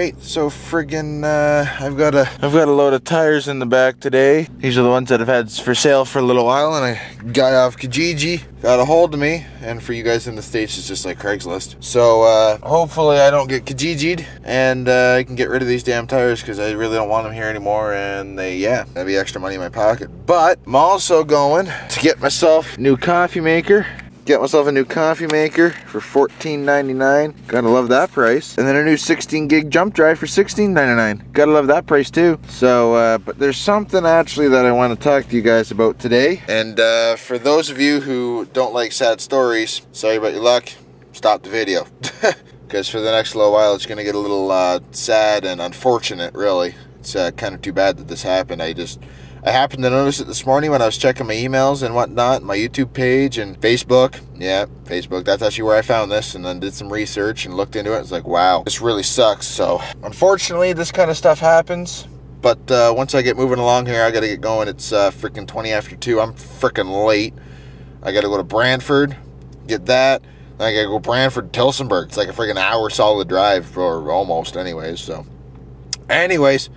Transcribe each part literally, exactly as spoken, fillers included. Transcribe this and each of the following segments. right, so friggin' uh, I've got a I've got a load of tires in the back today. These are the ones that I've had for sale for a little while, and a guy off Kijiji got a hold of me. And for you guys in the States, it's just like Craigslist. So uh, hopefully I don't get Kijiji'd and uh, I can get rid of these damn tires because I really don't want them here anymore. And they, yeah, that'd be extra money in my pocket. But I'm also going to get myself a new coffee maker. Got myself a new coffee maker for fourteen ninety-nine. Gotta love that price. And then a new sixteen gig jump drive for sixteen ninety-nine. Gotta love that price too. So, uh, but there's something actually that I want to talk to you guys about today. And uh, for those of you who don't like sad stories, sorry about your luck, stop the video. Because for the next little while, it's gonna get a little uh, sad and unfortunate, really. It's uh, kind of too bad that this happened. I just... I happened to notice it this morning when I was checking my emails and whatnot, my YouTube page and Facebook. Yeah, Facebook, that's actually where I found this, and then did some research and looked into it. It's like, wow, this really sucks. So, unfortunately, this kind of stuff happens. But uh, once I get moving along here, I got to get going. It's uh, freaking twenty after two. I'm freaking late. I got to go to Brantford, get that. Then I got to go Brantford to Tilsonburg. It's like a freaking hour solid drive, or almost anyways. So, anyways...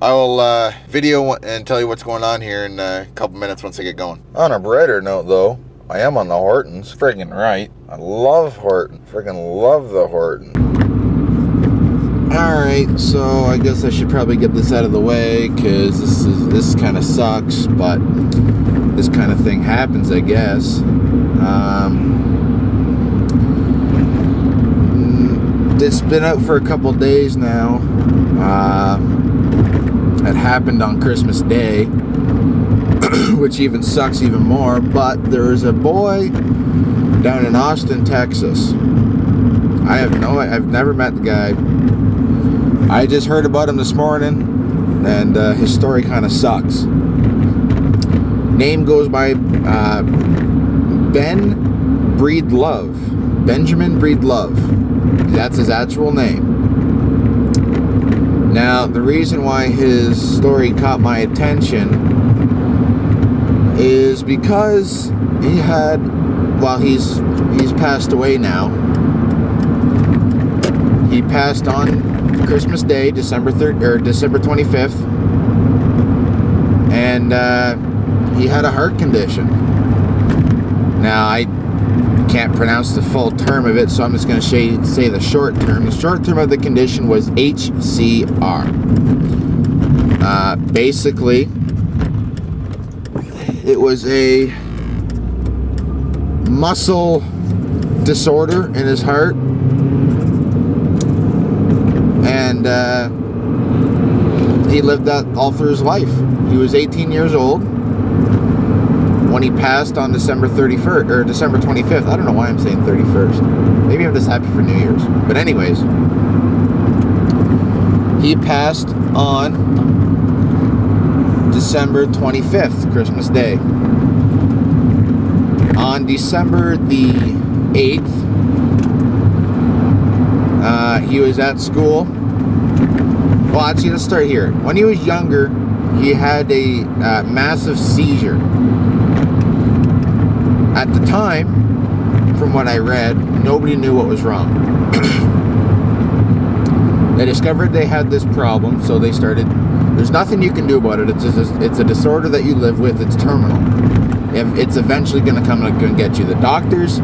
I will uh, video and tell you what's going on here in a couple minutes once I get going. On a brighter note, though, I am on the Hortons. Friggin' right. I love Horton. Friggin' love the Horton. Alright, so I guess I should probably get this out of the way, because this is this kind of sucks, but this kind of thing happens, I guess. Um, it's been out for a couple days now. Uh... It happened on Christmas Day, which even sucks even more, but there is a boy down in Austin, Texas. I have no, I've never met the guy. I just heard about him this morning, and uh, his story kind of sucks. Name goes by uh, Ben Breedlove, Benjamin Breedlove. That's his actual name. Now, the reason why his story caught my attention is because he had, well, he's he's passed away now. He passed on Christmas Day, December third or December twenty-fifth, and uh, he had a heart condition. Now, I can't pronounce the full term of it, so I'm just going to say, say the short term. The short term of the condition was H C R. Uh, basically, it was a muscle disorder in his heart, and uh, he lived that all through his life. He was eighteen years old when he passed on December thirty-first, or December twenty-fifth. I don't know why I'm saying thirty-first. Maybe I'm just happy for New Year's. But anyways, he passed on December twenty-fifth, Christmas Day. On December the eighth, uh, he was at school. Well, actually, let's start here. When he was younger, he had a uh, massive seizure. At the time, from what I read, nobody knew what was wrong. They discovered they had this problem, so they started... There's nothing you can do about it. It's just a, it's a disorder that you live with. It's terminal. It's eventually going to come and get you. The doctors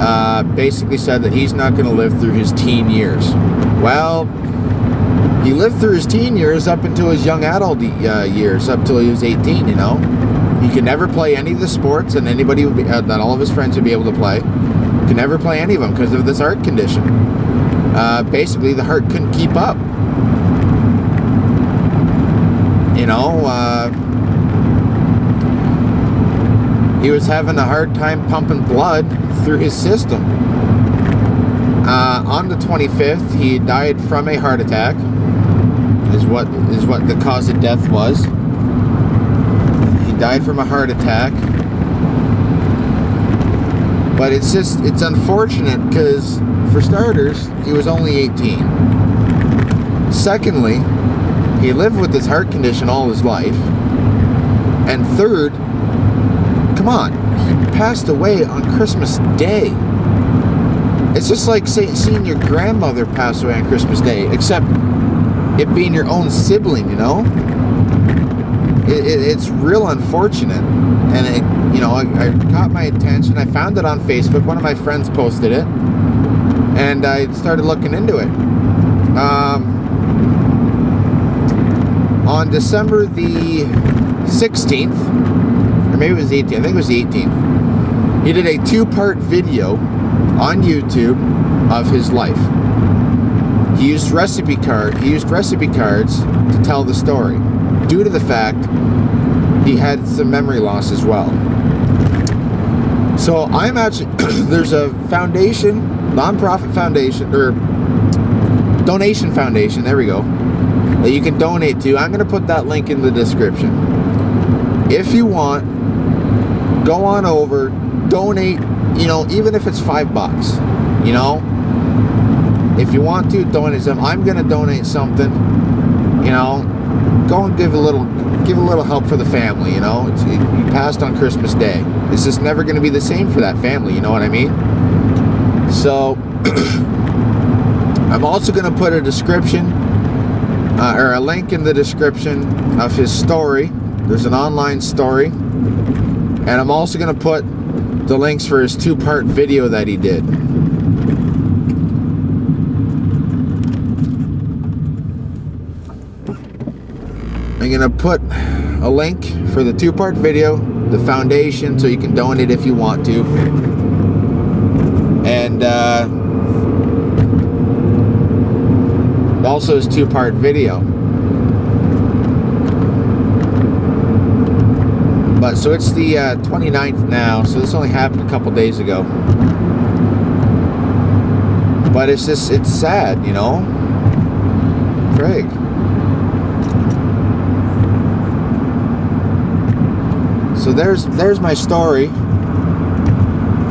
uh, basically said that he's not going to live through his teen years. Well, he lived through his teen years up until his young adult uh, years, up till he was eighteen, you know? He could never play any of the sports, and anybody would be, uh, that all of his friends would be able to play. He could never play any of them because of this heart condition. Uh, basically, the heart couldn't keep up. You know, uh, he was having a hard time pumping blood through his system. Uh, on the twenty-fifth, he died from a heart attack, is what is what the cause of death was. Died from a heart attack. But it's just, it's unfortunate because, for starters, he was only eighteen. Secondly, he lived with this heart condition all his life. And third, come on, he passed away on Christmas Day. It's just like say, seeing your grandmother pass away on Christmas Day, except it being your own sibling, you know? It, it, it's real unfortunate. And, it, you know, I, I caught my attention. I found it on Facebook. One of my friends posted it. And I started looking into it. Um, on December the sixteenth, or maybe it was the eighteenth, I think it was the eighteenth, he did a two-part video on YouTube of his life. He used recipe card. He used recipe cards to tell the story, due to the fact he had some memory loss as well. So I'm actually there's a foundation, nonprofit foundation or donation foundation. There we go. That you can donate to. I'm gonna put that link in the description. If you want, go on over, donate. You know, even if it's five bucks. You know. If you want to donate some, I'm gonna donate something. You know, go and give a little, give a little help for the family. You know, it's, it, you passed on Christmas Day. It's just never gonna be the same for that family. You know what I mean? So, I'm also gonna put a description uh, or a link in the description of his story. There's an online story, and I'm also gonna put the links for his two-part video that he did. I'm gonna put a link for the two-part video, the foundation, so you can donate if you want to. And uh, also his two-part video. But so it's the uh, twenty-ninth now, so this only happened a couple days ago. But it's just, it's sad, you know? Craig. So there's there's my story.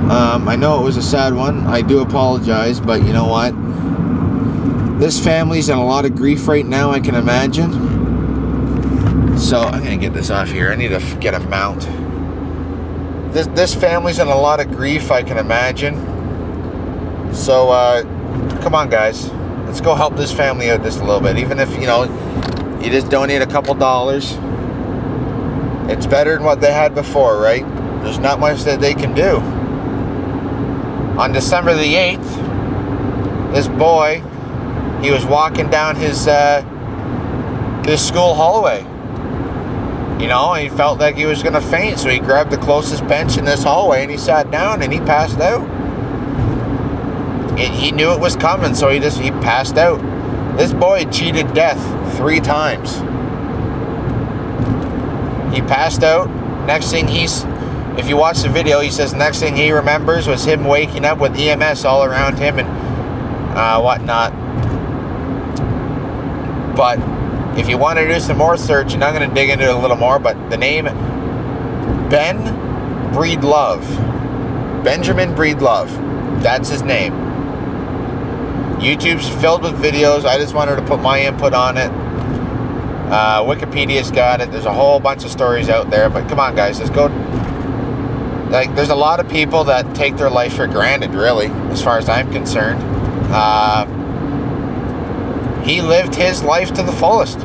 Um, I know it was a sad one. I do apologize, but you know what? This family's in a lot of grief right now, I can imagine. So I'm gonna get this off here. I need to get a mount. This this family's in a lot of grief, I can imagine. So uh, come on, guys, let's go help this family out just a little bit. Even if you know you just donate a couple dollars. It's better than what they had before, right? There's not much that they can do. On December the eighth, this boy, he was walking down his uh, his school hallway. You know, and he felt like he was gonna faint, so he grabbed the closest bench in this hallway and he sat down and he passed out. And he knew it was coming, so he just he passed out. This boy cheated death three times. He passed out. Next thing he's, if you watch the video, he says next thing he remembers was him waking up with E M S all around him and uh, whatnot. But if you want to do some more searching, I'm going to dig into it a little more. But the name Ben Breedlove, Benjamin Breedlove, that's his name. YouTube's filled with videos. I just wanted to put my input on it. Uh, Wikipedia's got it. There's a whole bunch of stories out there, but come on, guys, let's go. Like, there's a lot of people that take their life for granted, really, as far as I'm concerned. Uh, he lived his life to the fullest.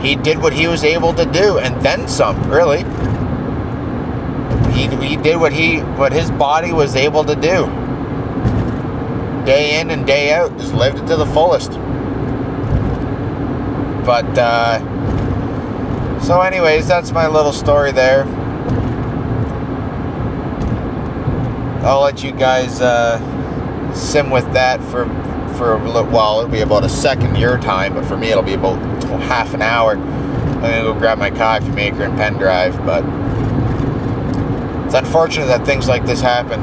He did what he was able to do, and then some, really. He, he did what he, what his body was able to do. Day in and day out, just lived it to the fullest. But, uh, so anyways, that's my little story there. I'll let you guys uh, sim with that for, for a little while. It'll be about a second your time, but for me it'll be about half an hour. I'm going to go grab my coffee maker and pen drive, but it's unfortunate that things like this happen.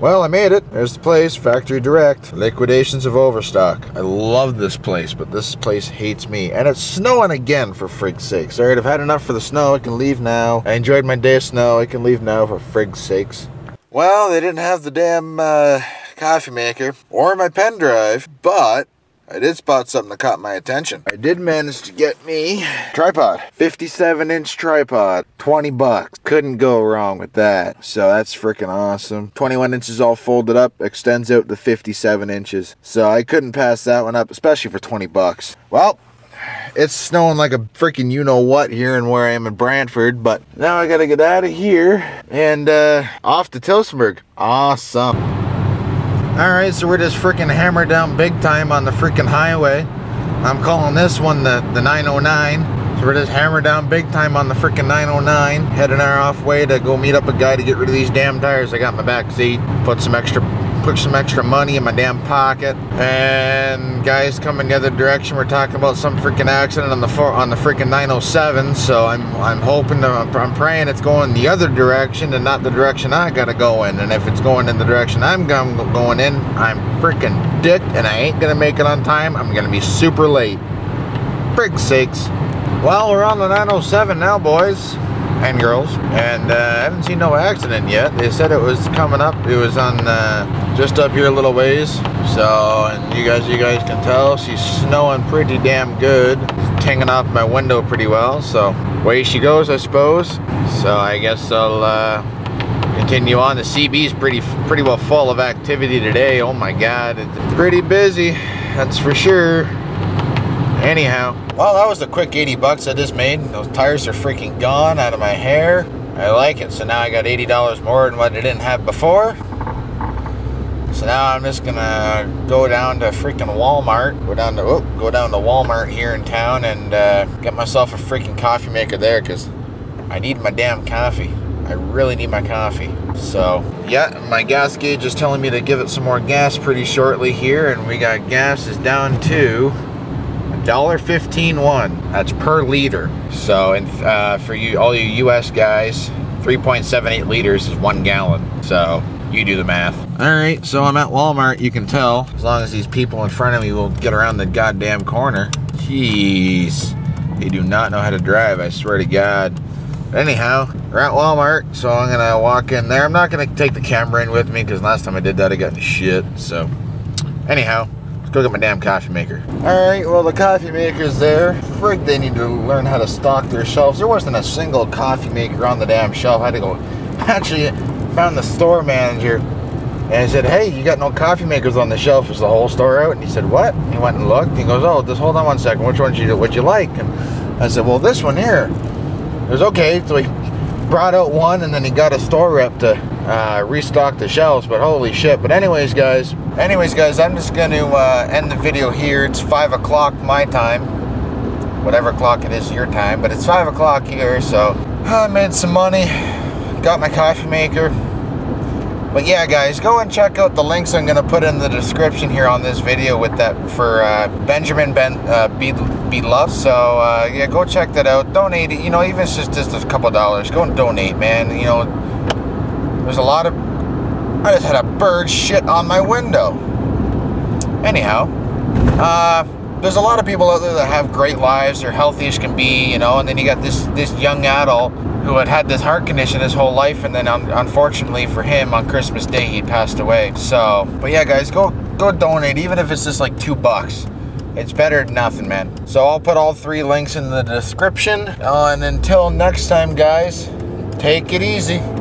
Well, I made it. There's the place, Factory Direct, Liquidations of Overstock. I love this place, but this place hates me. And it's snowing again, for frig's sakes. All right, I've had enough for the snow. I can leave now. I enjoyed my day of snow. I can leave now, for frig's sakes. Well, they didn't have the damn uh, coffee maker or my pen drive, but I did spot something that caught my attention. I did manage to get me a tripod, fifty-seven inch tripod, twenty bucks. Couldn't go wrong with that. So that's freaking awesome. twenty-one inches all folded up, extends out to fifty-seven inches. So I couldn't pass that one up, especially for twenty bucks. Well, it's snowing like a freaking you-know-what here and where I am in Brantford, but now I gotta get out of here and uh, off to Tilsonburg. Awesome. Alright, so we're just freaking hammered down big time on the freaking highway. I'm calling this one the, the nine oh nine. So we're just hammered down big time on the freaking nine oh nine. Heading our off way to go meet up a guy to get rid of these damn tires. I got in my back seat. Put some extra, put some extra money in my damn pocket. And guys coming the other direction. We're talking about some freaking accident on the on the freaking nine oh seven. So I'm I'm hoping to, I'm praying it's going the other direction and not the direction I gotta go in. And if it's going in the direction I'm going in, I'm freaking dicked and I ain't gonna make it on time. I'm gonna be super late. Frick sakes. Well, we're on the nine oh seven now, boys and girls, and uh, I haven't seen no accident yet. They said it was coming up. It was on uh, just up here a little ways. So, and you guys, you guys can tell she's snowing pretty damn good. It's hanging off my window pretty well. So, way she goes, I suppose. So, I guess I'll uh, continue on. The C B's pretty, pretty well full of activity today. Oh my God, it's pretty busy. That's for sure. Anyhow. Well, that was a quick eighty bucks I just made. Those tires are freaking gone out of my hair. I like it. So now I got eighty dollars more than what I didn't have before. So now I'm just gonna go down to freaking Walmart. Go down to oh, go down to Walmart here in town and uh, get myself a freaking coffee maker there because I need my damn coffee. I really need my coffee. So yeah, my gas gauge is telling me to give it some more gas pretty shortly here, and we got gas is down to one dollar fifteen one. That's per liter. So, and uh, for you, all you U S guys, three point seven eight liters is one gallon. So, you do the math. All right, so I'm at Walmart. You can tell. As long as these people in front of me will get around the goddamn corner. Jeez, they do not know how to drive. I swear to God. But anyhow, we're at Walmart, so I'm gonna walk in there. I'm not gonna take the camera in with me because last time I did that, I got the shit. So, anyhow. Go get my damn coffee maker. Alright, well the coffee maker's there. Frick, they need to learn how to stock their shelves. There wasn't a single coffee maker on the damn shelf. I had to go, actually found the store manager and I said, hey, you got no coffee makers on the shelf. Is the whole store out? And he said, what? And he went and looked. And he goes, oh, just hold on one second. Which one would you like? And I said, well, this one here. It was okay. So he brought out one and then he got a store rep to uh, restock the shelves, but holy shit. But anyways, guys, Anyways, guys, I'm just going to uh, end the video here. It's five o'clock my time. Whatever clock it is your time. But it's five o'clock here, so I made some money. Got my coffee maker. But yeah, guys, go and check out the links I'm going to put in the description here on this video with that for uh, Benjamin ben, uh, Breedlove. So, uh, yeah, go check that out. Donate it. You know, even if it's just, just a couple dollars, go and donate, man. You know, there's a lot of... I just had a bird shit on my window. Anyhow, uh, there's a lot of people out there that have great lives, they're healthy as can be, you know, and then you got this, this young adult who had had this heart condition his whole life, and then un unfortunately for him, on Christmas Day, he passed away. So, but yeah, guys, go, go donate, even if it's just like two bucks. It's better than nothing, man. So I'll put all three links in the description, uh, and until next time, guys, take it easy.